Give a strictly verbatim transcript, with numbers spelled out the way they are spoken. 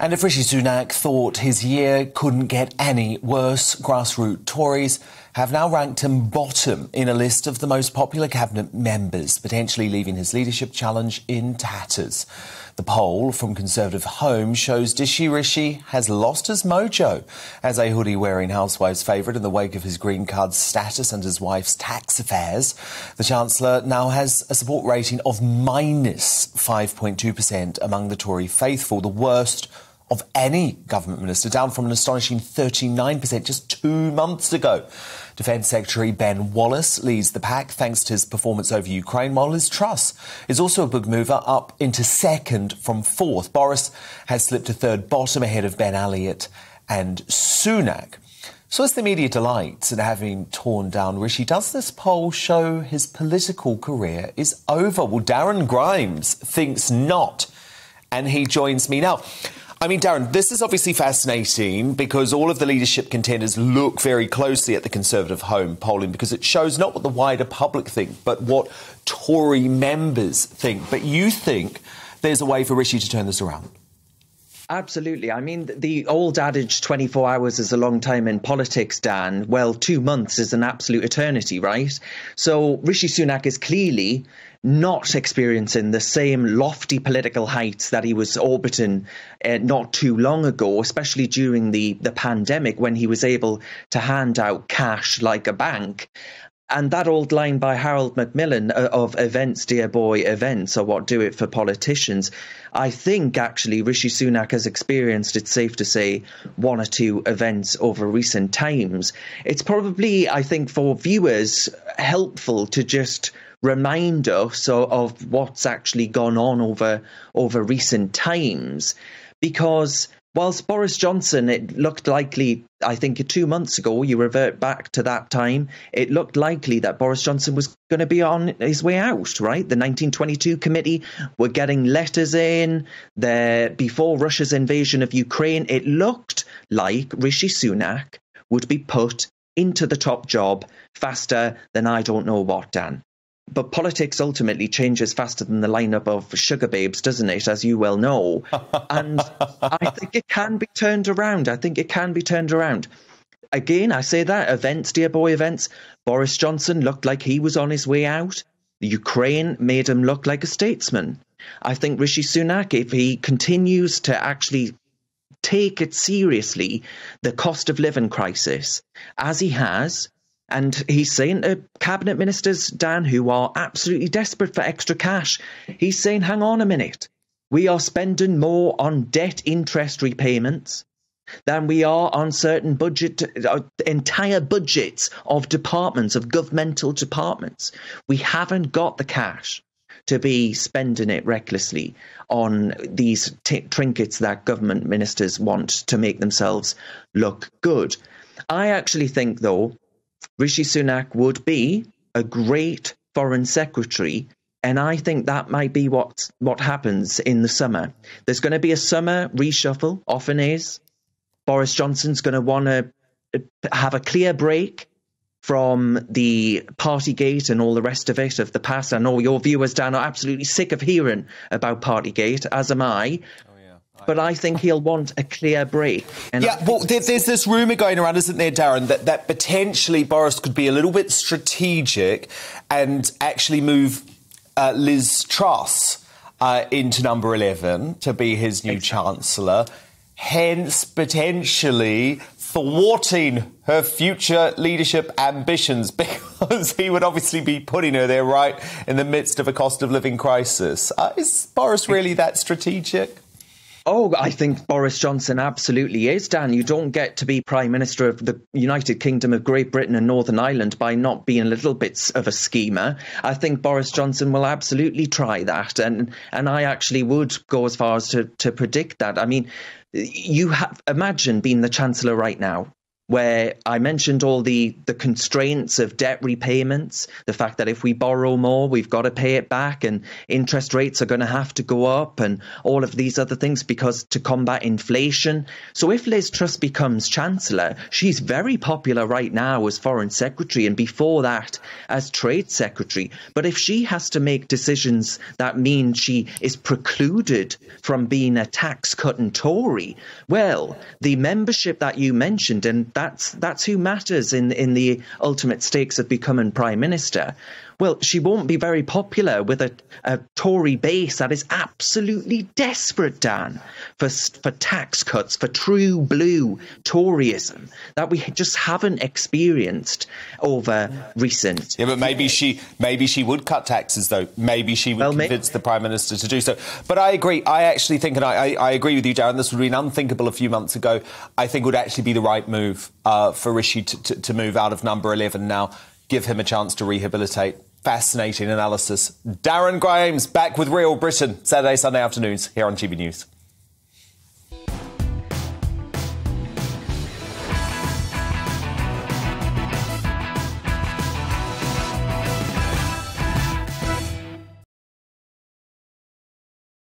And if Rishi Sunak thought his year couldn't get any worse, grassroots Tories have now ranked him bottom in a list of the most popular cabinet members, potentially leaving his leadership challenge in tatters. The poll from Conservative Home shows Dishy Rishi has lost his mojo as a hoodie-wearing housewives' favourite in the wake of his green card status and his wife's tax affairs. The Chancellor now has a support rating of minus five point two percent among the Tory faithful, the worst of any government minister, down from an astonishing thirty-nine percent just two months ago. Defence Secretary Ben Wallace leads the pack thanks to his performance over Ukraine, while Liz Truss is also a big mover, up into second from fourth. Boris has slipped to third bottom ahead of Ben Elliott and Sunak. So as the media delights in having torn down Rishi, does this poll show his political career is over? Well, Darren Grimes thinks not, and he joins me now. I mean, Darren, this is obviously fascinating because all of the leadership contenders look very closely at the Conservative Home polling because it shows not what the wider public think, but what Tory members think. But you think there's a way for Rishi to turn this around? Absolutely. I mean, the old adage twenty-four hours is a long time in politics, Dan. Well, two months is an absolute eternity, right? So Rishi Sunak is clearly not experiencing the same lofty political heights that he was orbiting uh, not too long ago, especially during the, the pandemic when he was able to hand out cash like a bank. And that old line by Harold Macmillan of events, dear boy, events are what do it for politicians. I think actually Rishi Sunak has experienced, it's safe to say, one or two events over recent times. It's probably, I think, for viewers helpful to just remind us of what's actually gone on over, over recent times, because whilst Boris Johnson, it looked likely, I think two months ago, you revert back to that time, it looked likely that Boris Johnson was going to be on his way out, right? The nineteen twenty-two committee were getting letters in there before Russia's invasion of Ukraine. It looked like Rishi Sunak would be put into the top job faster than I don't know what, Dan. But politics ultimately changes faster than the lineup of Sugababes, doesn't it, as you well know? And I think it can be turned around. I think it can be turned around. Again, I say that. Events, dear boy, events. Boris Johnson looked like he was on his way out. Ukraine made him look like a statesman. I think Rishi Sunak, if he continues to actually take it seriously, the cost of living crisis, as he has, and he's saying to cabinet ministers, Dan, who are absolutely desperate for extra cash, he's saying, hang on a minute. We are spending more on debt interest repayments than we are on certain budget, uh, entire budgets of departments, of governmental departments. We haven't got the cash to be spending it recklessly on these t trinkets that government ministers want to make themselves look good. I actually think, though, Rishi Sunak would be a great foreign secretary, and I think that might be what, what happens in the summer. There's going to be a summer reshuffle, often is. Boris Johnson's going to want to have a clear break from the Partygate and all the rest of it of the past. I know your viewers, Dan, are absolutely sick of hearing about Partygate, as am I. But I think he'll want a clear break. And yeah, well, there, there's this rumour going around, isn't there, Darren, that, that potentially Boris could be a little bit strategic and actually move uh, Liz Truss uh, into number eleven to be his new exactly. Chancellor, hence potentially thwarting her future leadership ambitions, because he would obviously be putting her there right in the midst of a cost of living crisis. Uh, is Boris really that strategic? Oh, I think Boris Johnson absolutely is, Dan. You don't get to be Prime Minister of the United Kingdom of Great Britain and Northern Ireland by not being a little bit of a schemer. I think Boris Johnson will absolutely try that. And and I actually would go as far as to, to predict that. I mean, you have imagine being the Chancellor right now. where I mentioned all the, the constraints of debt repayments, the fact that if we borrow more, we've got to pay it back, and interest rates are going to have to go up, and all of these other things because to combat inflation. So if Liz Truss becomes Chancellor, she's very popular right now as Foreign Secretary and before that as Trade Secretary. But if she has to make decisions that mean she is precluded from being a tax-cutting Tory, well, the membership that you mentioned, and That's that's who matters in in the ultimate stakes of becoming Prime Minister. Well, she won't be very popular with a, a Tory base that is absolutely desperate, Dan, for for tax cuts, for true blue Toryism that we just haven't experienced over recent. Yeah, but maybe she maybe she would cut taxes, though. Maybe she would well, convince the Prime Minister to do so. But I agree. I actually think, and I, I agree with you, Darren, this would have been unthinkable a few months ago. I think would actually be the right move uh, for Rishi to, to, to move out of number eleven now. Give him a chance to rehabilitate. Fascinating analysis. Darren Grimes back with Real Britain, Saturday, Sunday afternoons here on T V News.